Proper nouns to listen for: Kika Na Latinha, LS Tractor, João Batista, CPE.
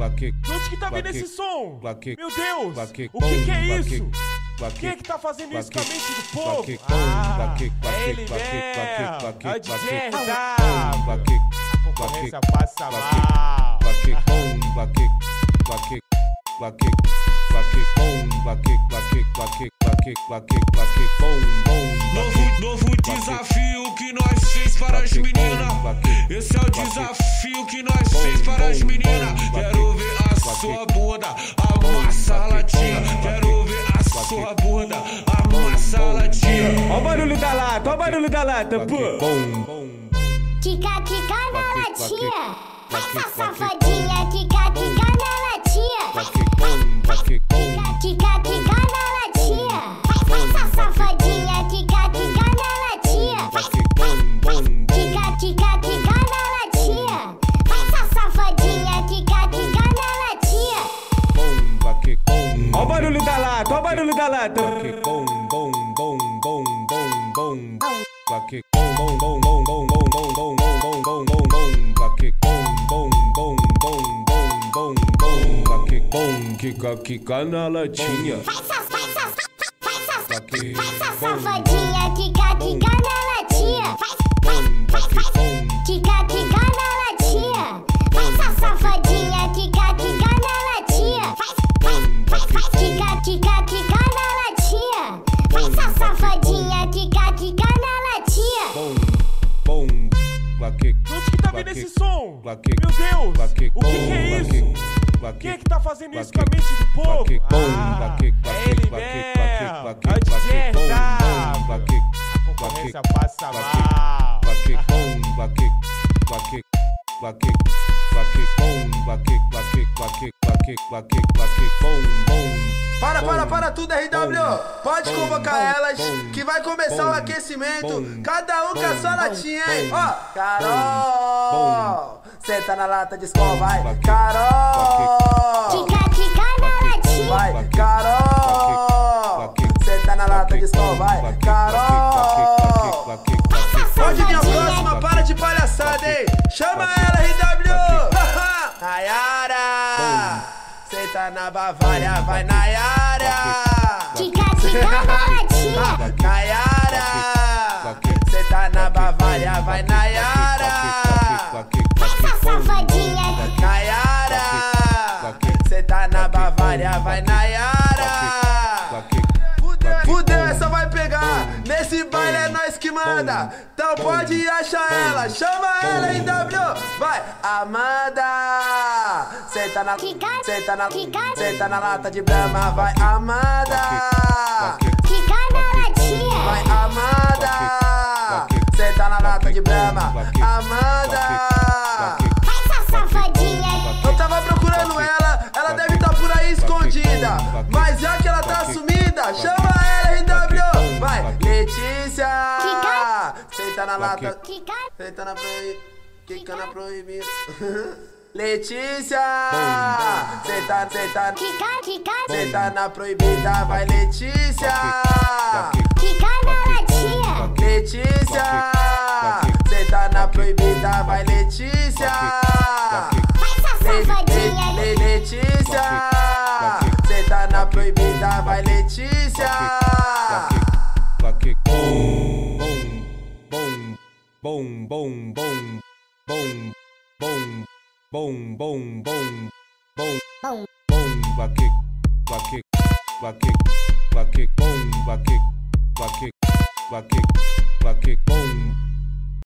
Onde que tá vindo esse som? Meu Deus, o que é isso? Quem é que tá fazendo isso com a mente do povo? Ah, é ele mesmo, é o DJ RW. A concorrência passa mal. Novo desafio que nós fez para as meninas. Esse é o desafio que nós fez para as meninas. Quero ver a sua bunda, amassa a latinha. Quero ver a sua bunda, amassa a latinha. Ó o barulho da lata, ó o barulho da lata, pô. Kika, Kika na latinha. Essa safadinha, Kika, Kika na latinha. Kika, Kika na latinha. Essa safadinha, Kika, Kika na latinha. Kika, Kika, Kika na latinha. Essa safadinha, Kika, Kika na latinha. Ó o barulho da lata, ó o barulho da lata. Kika na latinha. Faz safadinha, Kika, Kika na latinha. Kika, Kika na latinha. Faz safadinha, Kika, Kika na latinha. Kika, Kika, Kika na latinha. Faz safadinha, Kika, Kika na latinha. Onde que tá vindo esse som? Meu Deus, o que é isso? Quem é que tá fazendo isso com a mente do povo? Ah, é ele mesmo, é o DJ RW. A concorrência passa mal. Para tudo, RW. Pode convocar elas, que vai começar o aquecimento. Cada um com a sua latinha, hein? Ó, Carol, senta na lata de escola, vai, Carol. Kika, Kika na latinha, vai, Carol. Senta na lata de escola, vai, Carol. Pode vir a próxima, para de palhaçada, hein? Chama ela, RW. Nayara, senta na Bavária, vai, Nayara. Kika, Kika na latinha, Nayara, senta na Bavária, vai, Nayara. Nayara, cê tá na Bavária, vai, Nayara. Fudeu, essa vai pegar. Nesse baile é nós que manda. Então pode achar ela, chama ela em W. Vai, Amanda, senta na lata de Brahma, vai, Amanda. Kika na latinha, vai, Amanda, senta na lata de Brahma, Amanda. Mas já que ela tá sumida, chama ela, RW. Vai, Letícia, senta na lata, senta na proibida. Letícia, senta na proibida. Vai, Letícia, Letícia, senta na proibida. Vai, Letícia, Letícia, senta na proibida, vai, Letícia.